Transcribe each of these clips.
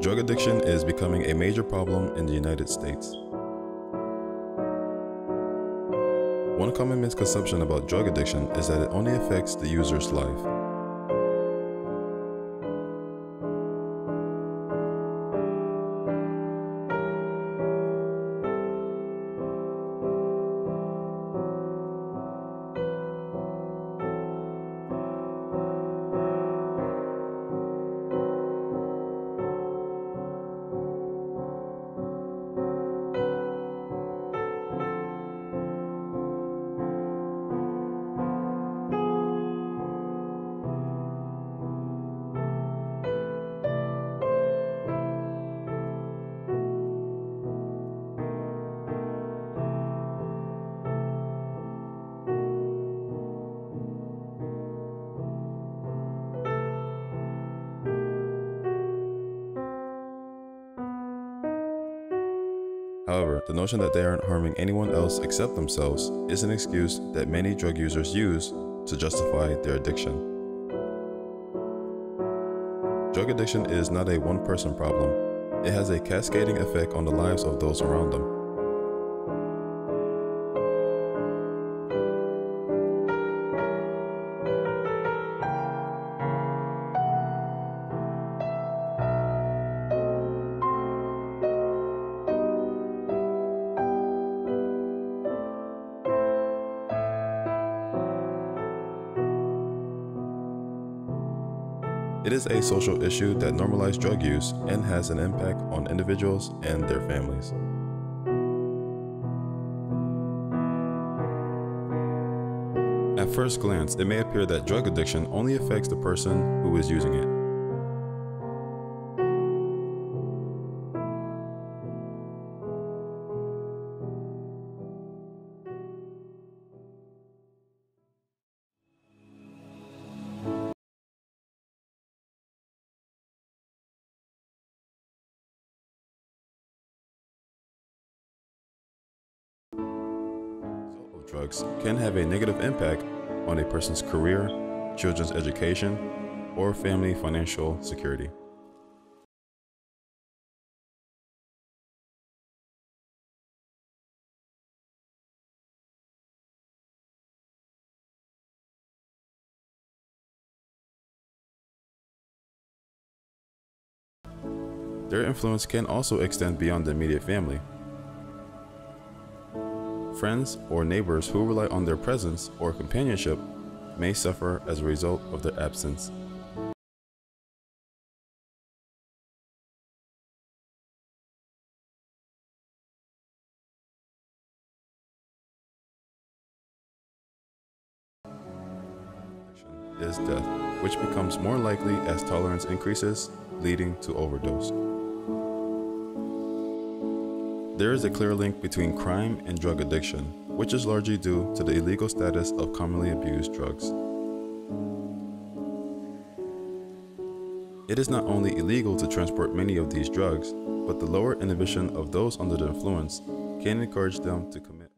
Drug addiction is becoming a major problem in the United States. One common misconception about drug addiction is that it only affects the user's life. However, the notion that they aren't harming anyone else except themselves is an excuse that many drug users use to justify their addiction. Drug addiction is not a one-person problem. It has a cascading effect on the lives of those around them. It is a social issue that normalizes drug use and has an impact on individuals and their families. At first glance, it may appear that drug addiction only affects the person who is using it. Drugs can have a negative impact on a person's career, children's education, or family financial security. Their influence can also extend beyond the immediate family. Friends or neighbors who rely on their presence or companionship may suffer as a result of their absence. Addiction is death, which becomes more likely as tolerance increases, leading to overdose. There is a clear link between crime and drug addiction, which is largely due to the illegal status of commonly abused drugs. It is not only illegal to transport many of these drugs, but the lower inhibition of those under the influence can encourage them to commit.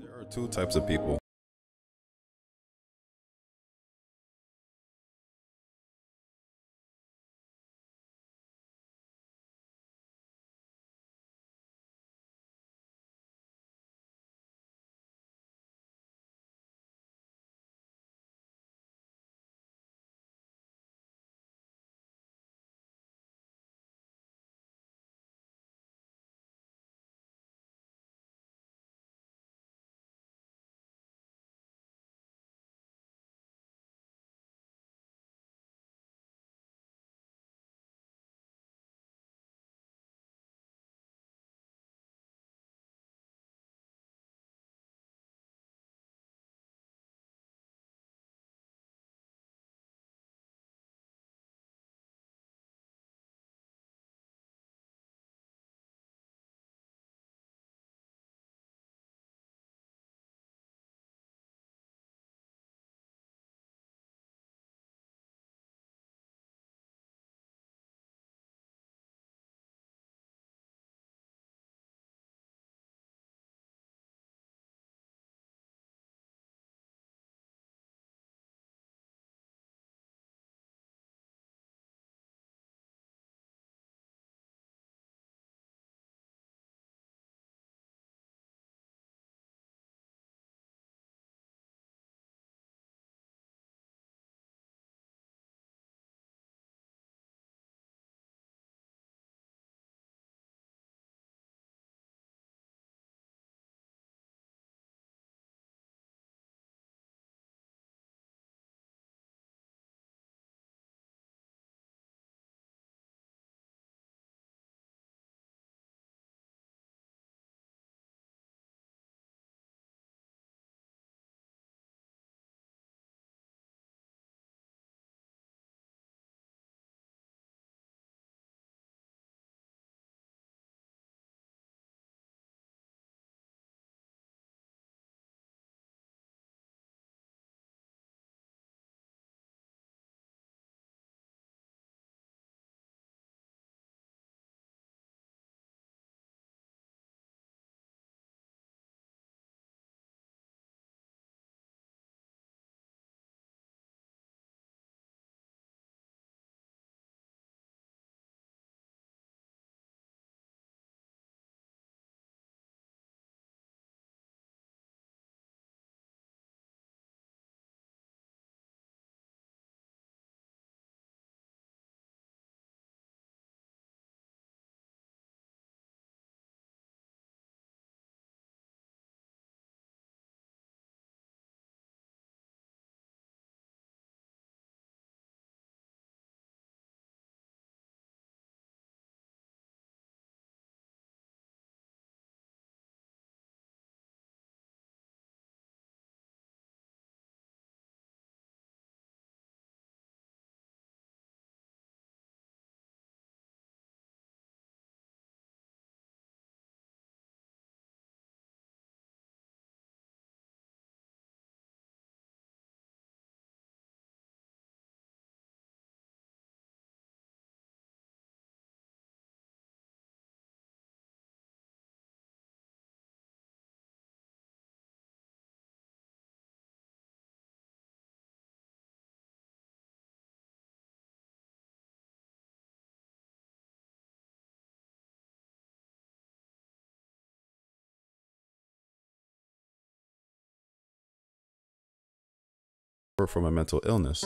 There are two types of people. suffer from a mental illness.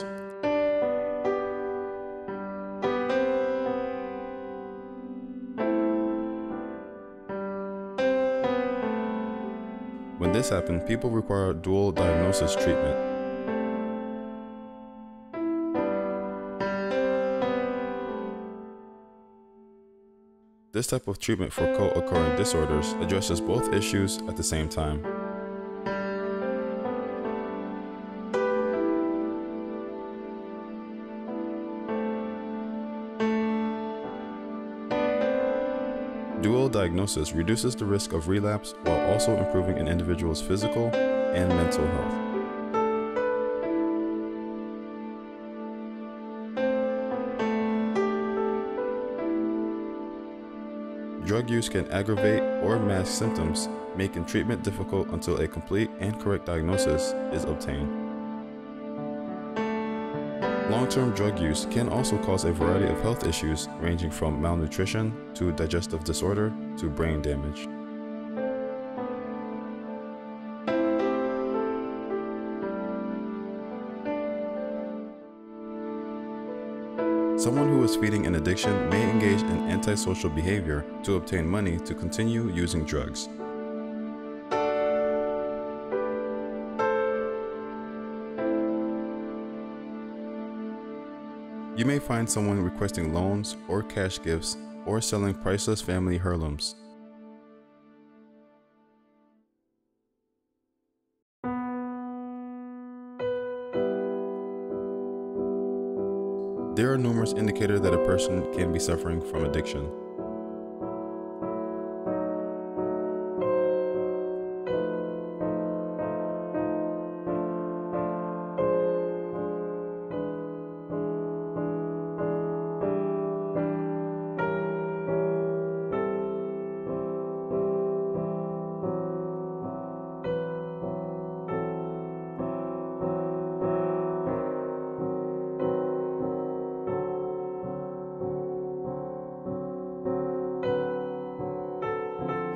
When this happens, people require dual diagnosis treatment. This type of treatment for co-occurring disorders addresses both issues at the same time. Dual diagnosis reduces the risk of relapse while also improving an individual's physical and mental health. Drug use can aggravate or mask symptoms, making treatment difficult until a complete and correct diagnosis is obtained. Long-term drug use can also cause a variety of health issues ranging from malnutrition to digestive disorder to brain damage. Someone who is feeding an addiction may engage in antisocial behavior to obtain money to continue using drugs. You may find someone requesting loans or cash gifts or selling priceless family heirlooms. There are numerous indicators that a person can be suffering from addiction.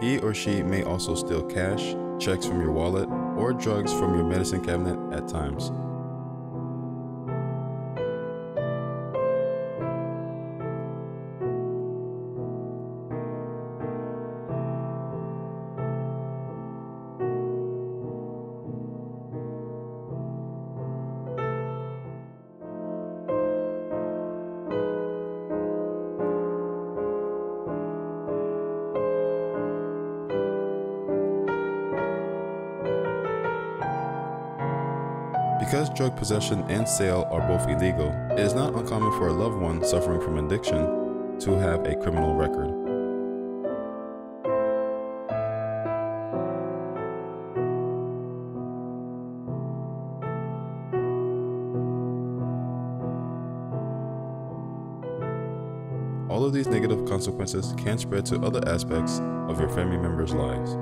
He or she may also steal cash, checks from your wallet, or drugs from your medicine cabinet at times. Because drug possession and sale are both illegal, it is not uncommon for a loved one suffering from addiction to have a criminal record. All of these negative consequences can spread to other aspects of your family members' lives.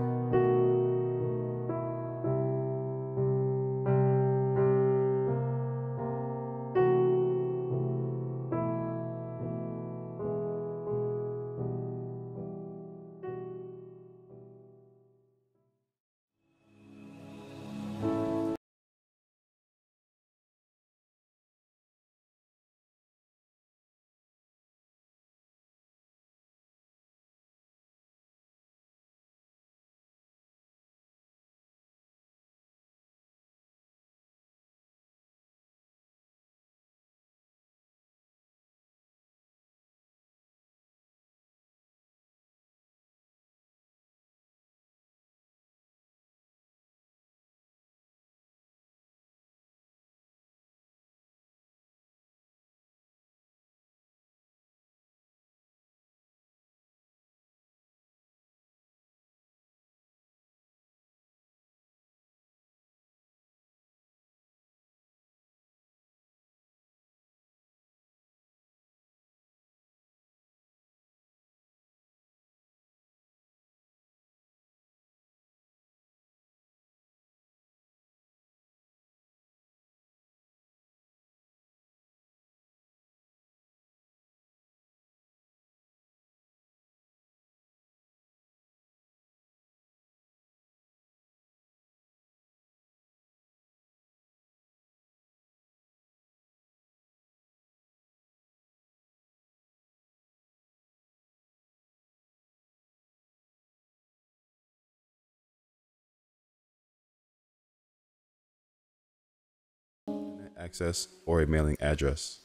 access, or a mailing address.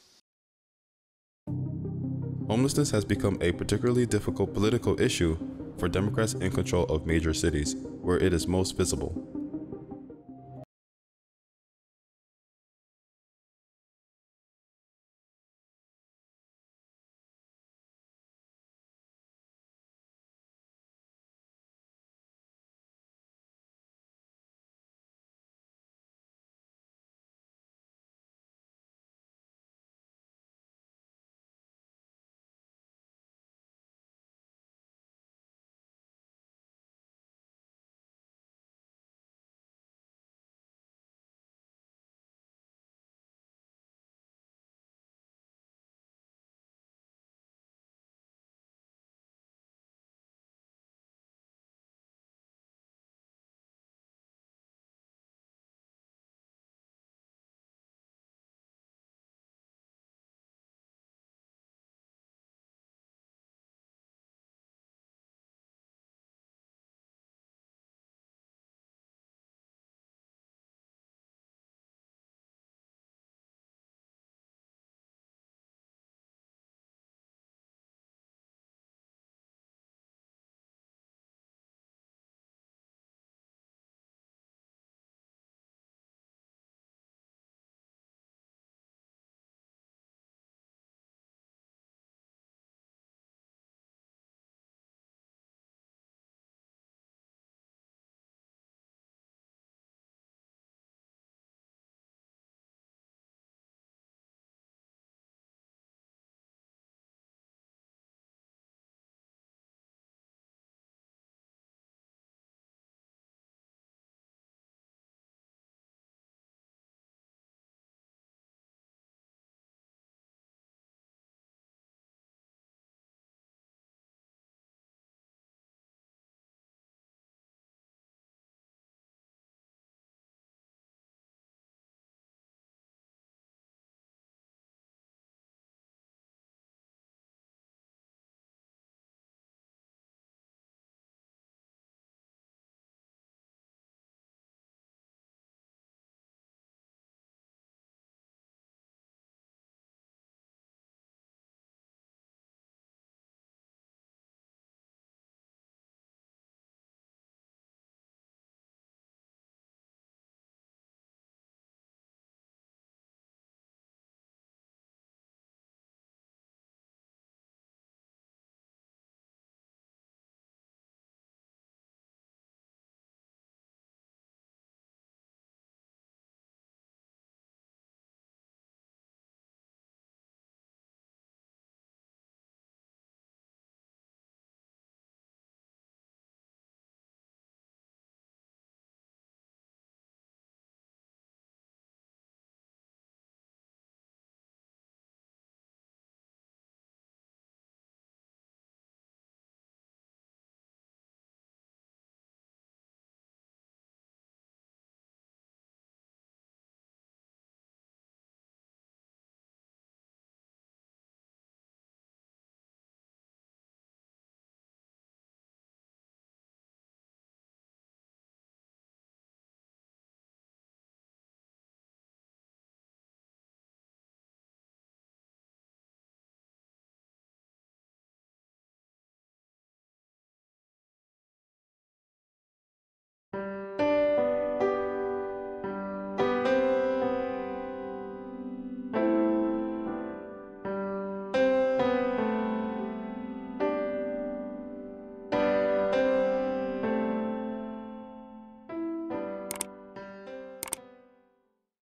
Homelessness has become a particularly difficult political issue for Democrats in control of major cities, where it is most visible.